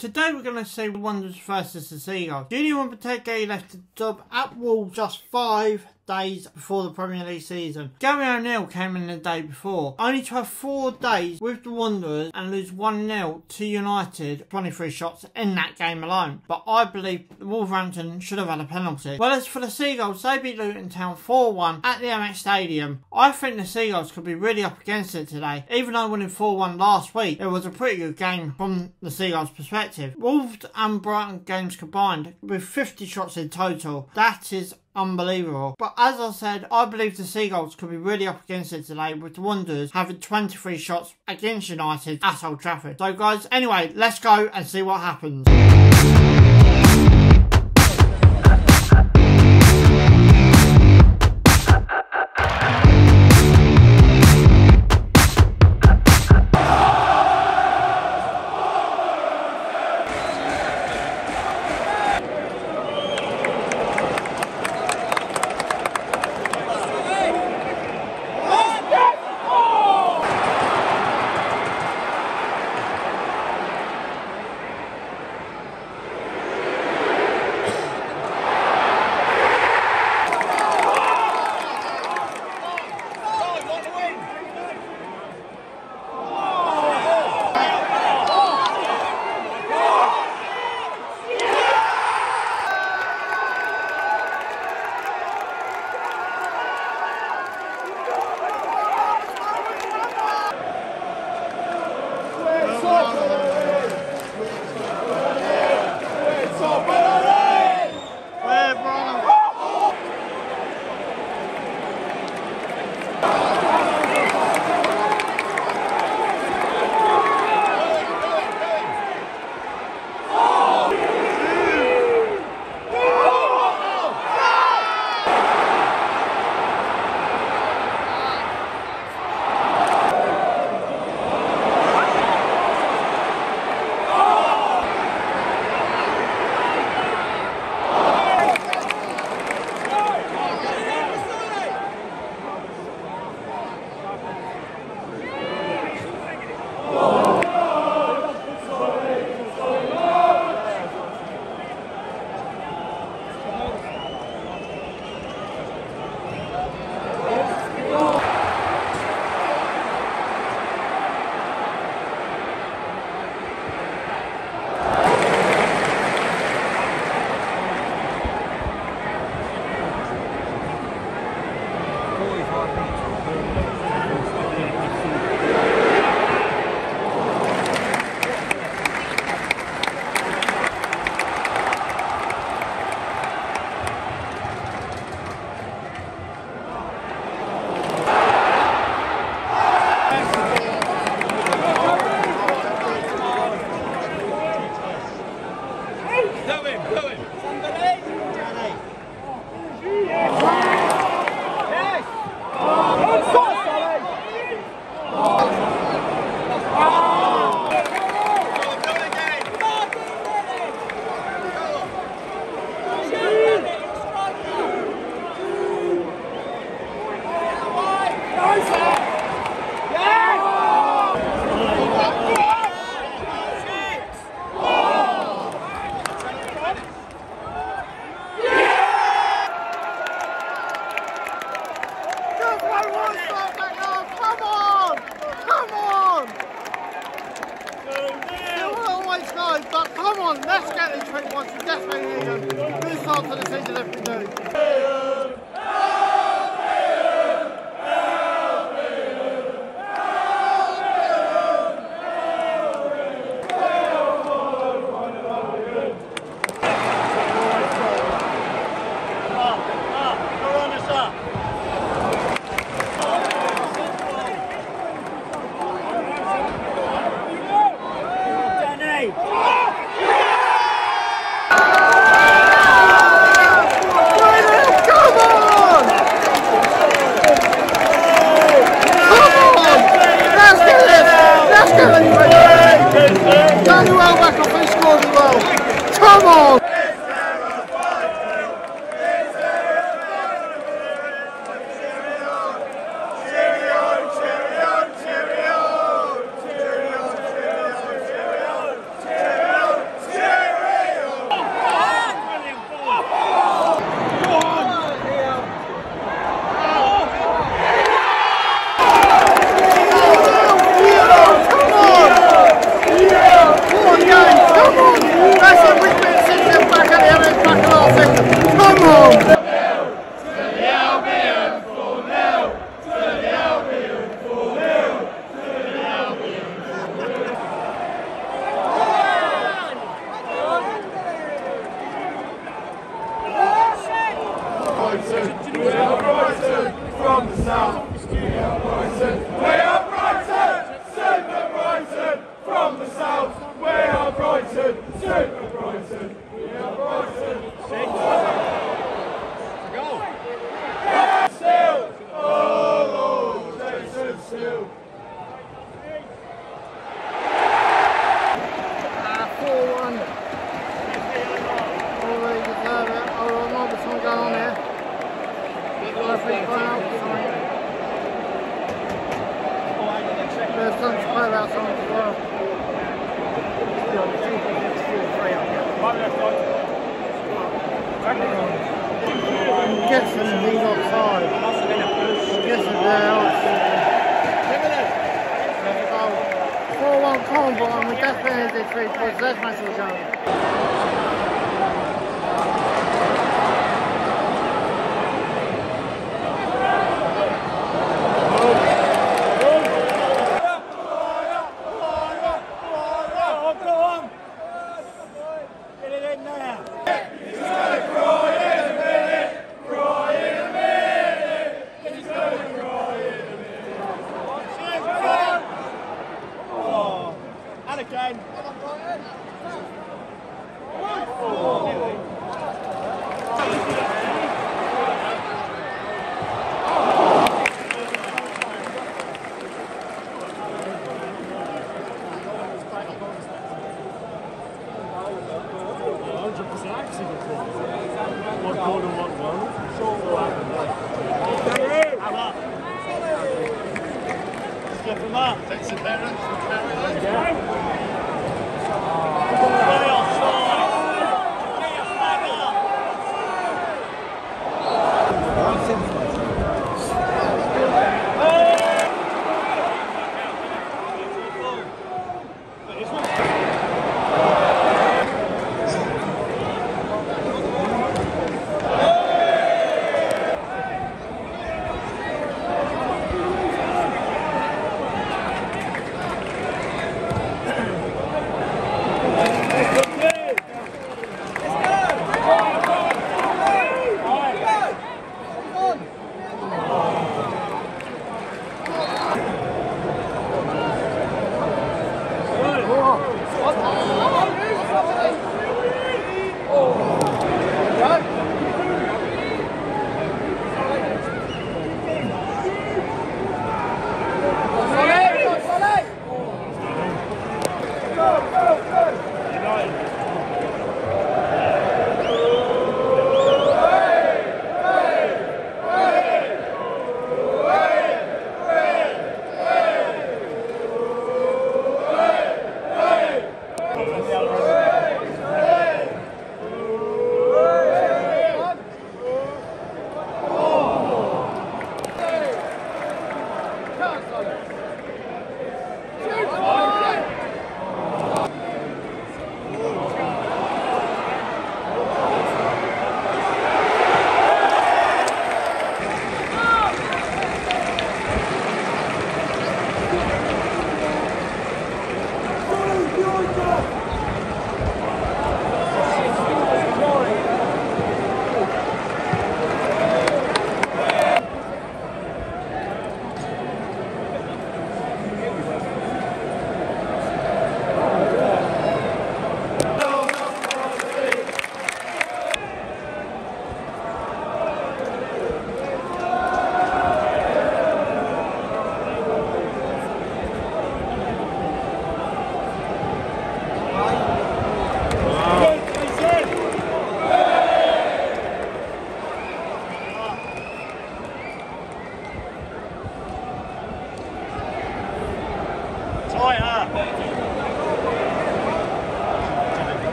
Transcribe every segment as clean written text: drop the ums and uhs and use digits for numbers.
Today we're going to see Wanderers versus the Seagulls. Junior Wambuteke left the job at Wolves just 5 days before the Premier League season. Gary O'Neill came in the day before, only to have 4 days with the Wanderers and lose 1-0 to United, 23 shots in that game alone. But I believe Wolverhampton should have had a penalty. Well, as for the Seagulls, they beat Luton Town 4-1 at the Amex Stadium. I think the Seagulls could be really up against it today. Even though winning 4-1 last week, it was a pretty good game from the Seagulls' perspective. Wolves and Brighton games combined with 50 shots in total. That is unbelievable. But as I said, I believe the Seagulls could be really up against it today, with the Wanderers having 23 shots against United at Old Trafford. So guys, anyway, let's go and see what happens. Let's get this trick once we desperately need them. This half of the season left to do. Brighton! We are Brighton! It's a goal! Still! Oh, Jason Steele! 4-1. I don't know what's going on there. There's something to play about something as well. I'm guessing he's outside. I'm guessing they're outside. 4-1 combo, and we definitely did 3 points. That's my suggestion.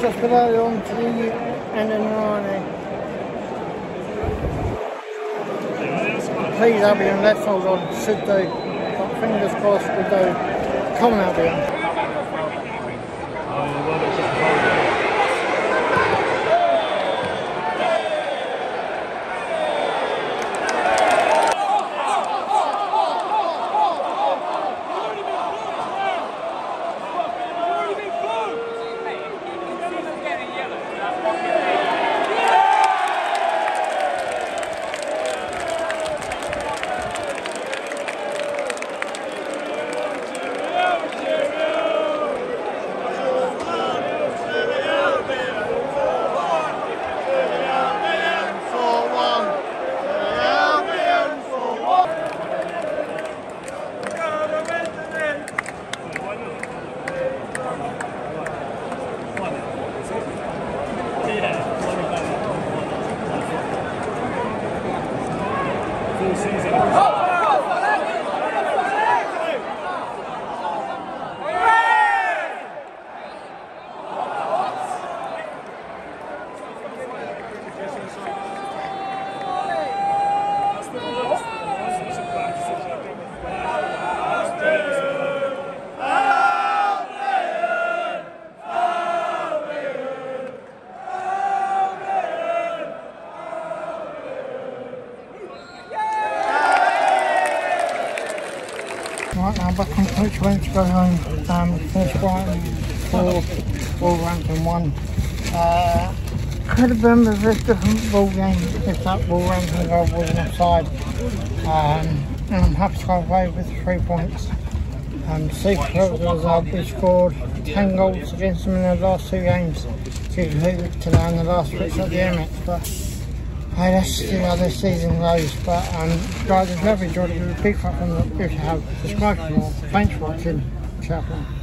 Just about on to the end of the morning. Please Albion, let's hold on, should they, but fingers crossed we do. Come on Albion. I'm back on coach went to go home. Finished Brighton 4, Wolverhampton 1. Could have been a very different ball game if that Wolverhampton goal wasn't offside. And I'm happy to go away with 3 points. Super clubs have scored 10 goals against them in their last 2 games. To land the last pitch at the Emirates, but hey, let's see how this season goes. But guys, it's lovely to be back from the have subscribed more. Thanks for watching. Ciao.